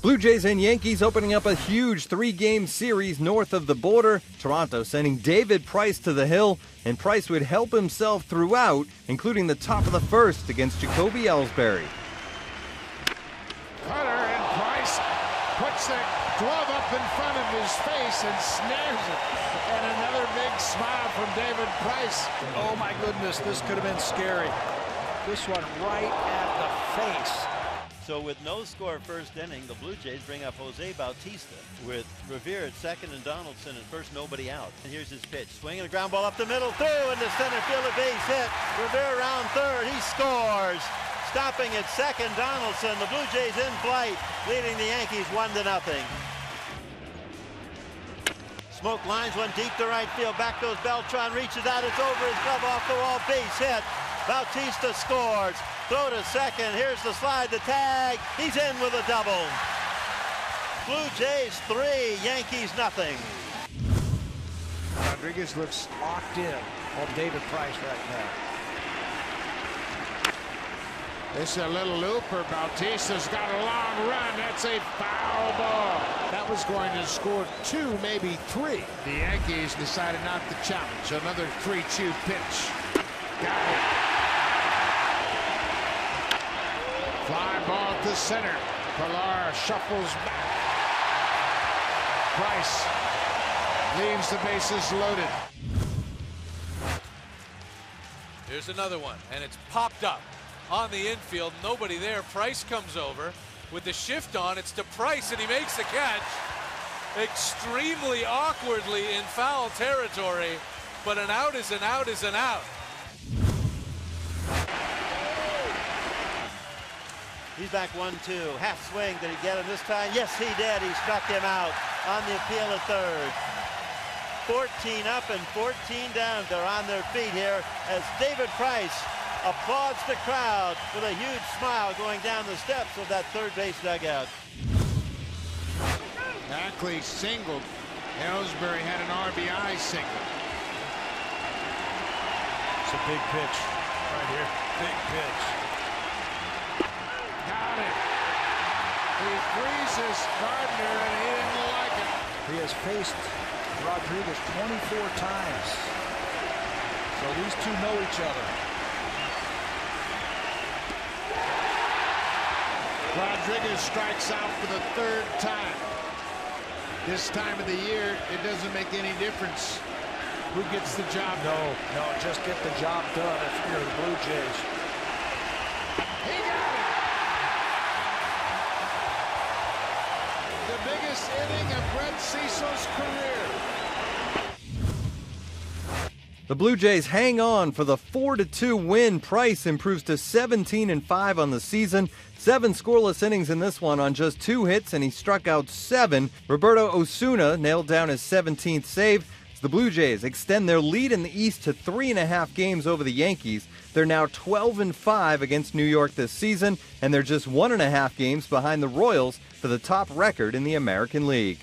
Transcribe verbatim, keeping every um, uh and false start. Blue Jays and Yankees opening up a huge three-game series north of the border. Toronto sending David Price to the hill, and Price would help himself throughout, including the top of the first against Jacoby Ellsbury. Cutter, and Price puts the glove up in front of his face and snares it. And another big smile from David Price. Oh my goodness, this could have been scary. This one right at the face. So with no score first inning, the Blue Jays bring up Jose Bautista with Revere at second and Donaldson at first, nobody out. And here's his pitch, swinging a ground ball up the middle, through into center field, a base hit. Revere around third, he scores. Stopping at second, Donaldson. The Blue Jays in flight, leading the Yankees one to nothing. Smoke lines one deep to right field. Back goes Beltran, reaches out, it's over his glove, off the wall, base hit. Bautista scores. Throw to second. Here's the slide, the tag. He's in with a double. Blue Jays three, Yankees nothing. Rodriguez looks locked in on David Price right now. This is a little looper. Bautista's got a long run. That's a foul ball. That was going to score two, maybe three. The Yankees decided not to challenge. Another three two pitch. Got it. Fly ball to center. Pilar shuffles back. Price leaves the bases loaded. Here's another one, and it's popped up on the infield. Nobody there. Price comes over with the shift on. It's to Price, and he makes the catch. Extremely awkwardly in foul territory, but an out is an out is an out. He's back one two. Half swing. Did he get him this time? Yes, he did. He struck him out on the appeal of third. fourteen up and fourteen down. They're on their feet here as David Price applauds the crowd with a huge smile going down the steps of that third base dugout. Hackey singled. Ellsbury had an R B I single. It's a big pitch right here. Big pitch. He freezes Gardner, and he didn't like it. He has faced Rodriguez twenty-four times. So these two know each other. Rodriguez strikes out for the third time. This time of the year, it doesn't make any difference who gets the job done. No, no, just get the job done if you're the Blue Jays. He got it. Biggest inning of Brett Cecil's career. The Blue Jays hang on for the four to two win. Price improves to seventeen and five on the season. Seven scoreless innings in this one on just two hits, and he struck out seven. Roberto Osuna nailed down his seventeenth save. The Blue Jays extend their lead in the East to three and a half games over the Yankees. They're now twelve and five against New York this season, and they're just one and a half games behind the Royals for the top record in the American League.